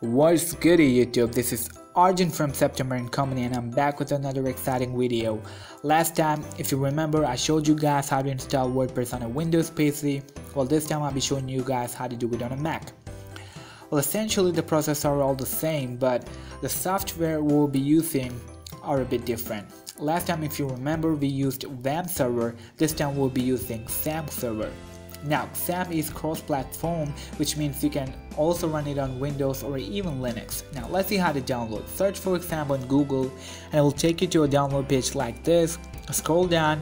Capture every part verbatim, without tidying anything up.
What's good YouTube, this is Arjun from September and Company and I'm back with another exciting video. Last time, if you remember, I showed you guys how to install WordPress on a Windows P C. Well, this time I'll be showing you guys how to do it on a Mac. Well, essentially the processes are all the same, but the software we'll be using are a bit different. Last time, if you remember, we used V A M server. This time we'll be using XAMPP server. Now, XAMPP is cross-platform, which means you can also run it on Windows or even Linux. Now, let's see how to download. Search for example on Google, and it will take you to a download page like this. Scroll down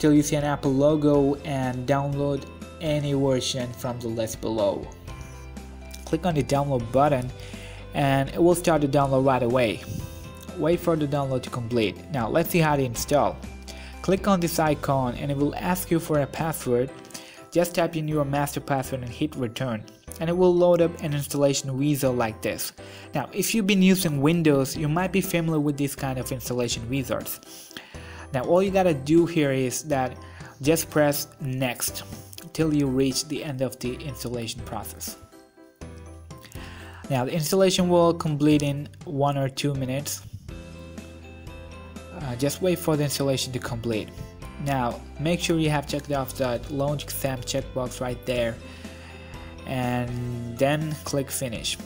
till you see an Apple logo and download any version from the list below. Click on the download button, and it will start to download right away. Wait for the download to complete. Now, let's see how to install. Click on this icon, and it will ask you for a password. Just type in your master password and hit return, and it will load up an installation wizard like this. Now, if you've been using Windows, you might be familiar with these kind of installation wizards. Now, all you gotta do here is that just press next till you reach the end of the installation process. Now, the installation will complete in one or two minutes. Uh, just wait for the installation to complete. Now, make sure you have checked off the Launch XAMPP checkbox right there and then click Finish.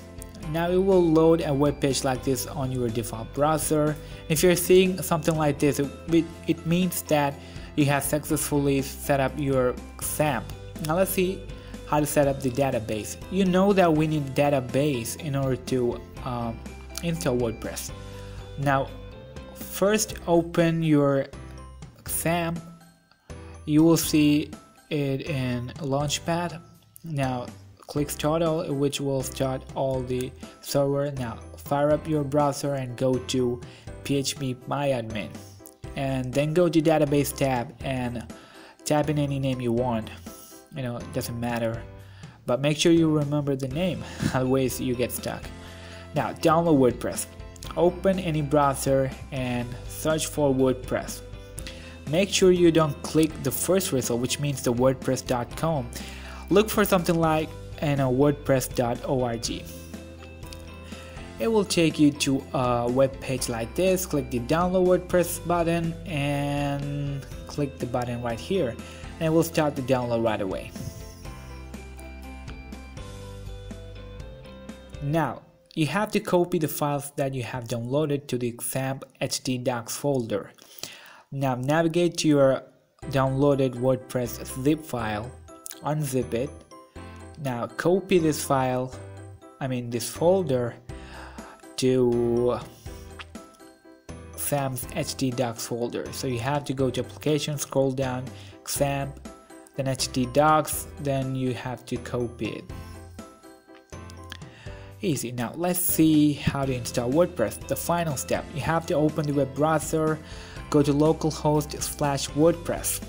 Now it will load a web page like this on your default browser. If you're seeing something like this, it, it means that you have successfully set up your XAMPP. Now let's see how to set up the database. You know that we need a database in order to um, install WordPress. Now, first open your XAMPP, you will see it in Launchpad. Now click Start All, which will start all the server. Now fire up your browser and go to P H P MyAdmin, and then go to Database tab and type in any name you want. You know, it doesn't matter, but make sure you remember the name, otherwise you get stuck. Now download WordPress. Open any browser and search for WordPress. Make sure you don't click the first result, which means the WordPress dot com. Look for something like you know, WordPress dot org. It will take you to a web page like this. Click the download WordPress button and click the button right here, and it will start the download right away. Now you have to copy the files that you have downloaded to the XAMPP htdocs folder. Now navigate to your downloaded WordPress zip file, unzip it. Now copy this file, I mean this folder, to XAMPP's htdocs folder. So you have to go to Application, scroll down, XAMPP, then htdocs, then you have to copy it. Easy. Now let's see how to install WordPress. The final step, you have to open the web browser. Go to localhost slash WordPress.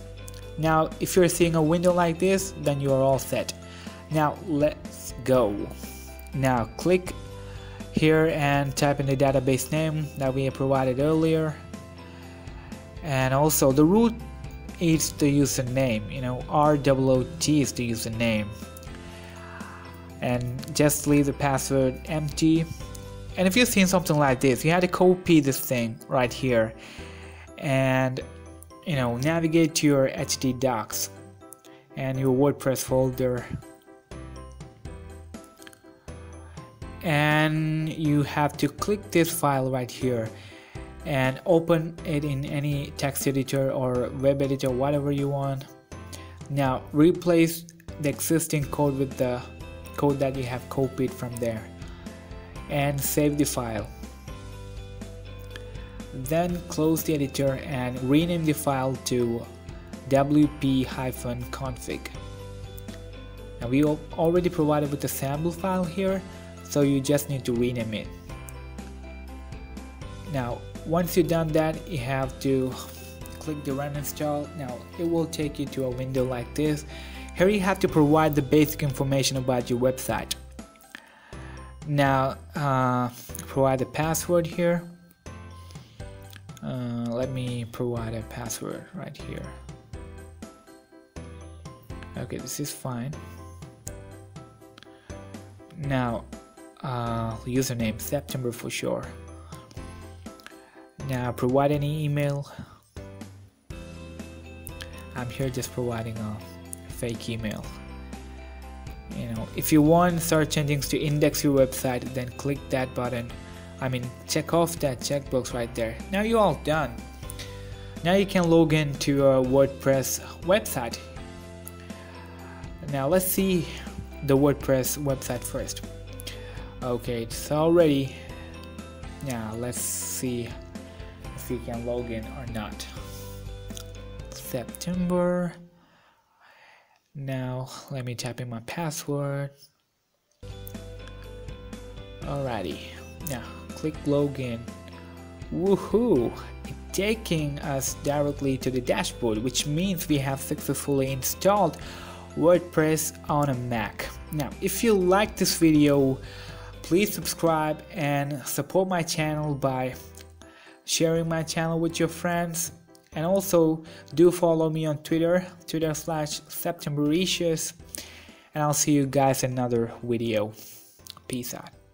Now, if you're seeing a window like this, then you are all set. Now, let's go. Now, click here and type in the database name that we provided earlier. And also, the root is the username. You know, root is the username. And just leave the password empty. And if you're seeing something like this, you have to copy this thing right here. And you know, navigate to your htdocs and your WordPress folder, and you have to click this file right here and open it in any text editor or web editor, whatever you want. Now replace the existing code with the code that you have copied from there and save the file. Then close the editor and rename the file to w p dash config. Now we are already provided with the sample file here, so you just need to rename it. Now once you've done that, you have to click the run install. Now it will take you to a window like this. Here you have to provide the basic information about your website. Now uh, provide the password here. Uh, let me provide a password right here. Okay, this is fine. Now uh, username September for sure. Now provide any email. I'm here just providing a fake email. You know, if you want search engines to index your website, then click that button. I mean, check off that checkbox right there. Now you're all done. Now you can log in to your WordPress website. Now let's see the WordPress website first. Okay, it's already. Now let's see if you can log in or not. September. Now let me type in my password. Alrighty. Now click login. Woohoo! It's taking us directly to the dashboard, which means we have successfully installed WordPress on a Mac. Now, if you like this video, please subscribe and support my channel by sharing my channel with your friends. And also do follow me on Twitter, Twitter slash Septembericious. And I'll see you guys in another video. Peace out.